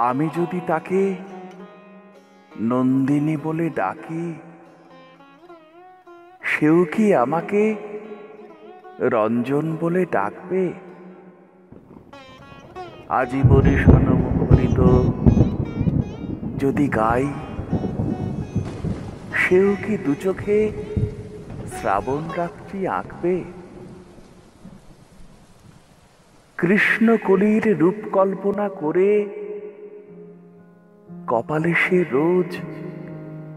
आमी जोदी ताके नंदिनी बोले डाकी सेও কি আমাকে রঞ্জন বলে ডাকবে। আজীবনী স্বর্ণমুখরিত যদি গাই সেও কি দুচোখে শ্রাবণ রাত্রি আঁকবে। কৃষ্ণকলির রূপ কল্পনা করে কপালে সে রোজ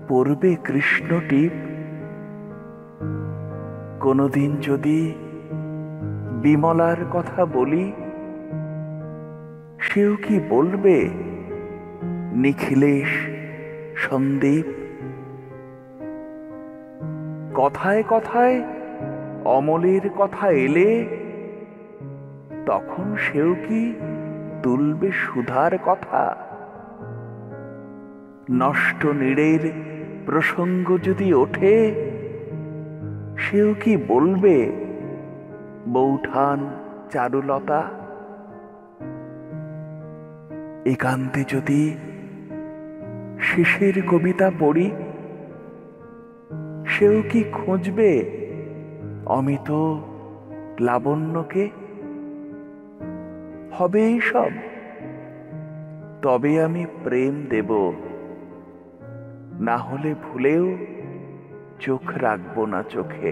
পড়বে কৃষ্ণ টিপ। কোনদিন যদি বিমলার কথা বলি সেও কি বলবে নিখিলেশ সন্দীপ। কথায় কথায় অমলের কথা এলে তখন সেও কি তুলবে সুধার কথা। নষ্ট নীড়ের প্রসঙ্গ যদি ওঠে সেও কি বলবে বৌঠান চারুলতা। একান্তে যদি শেষের কবিতা পড়ি সেও কি খুঁজবে অমিত লাবণ্যকে। হবে এইসব তবে আমি প্রেম দেব, না হলে ভুলেও চোখ রাখবো না চোখে।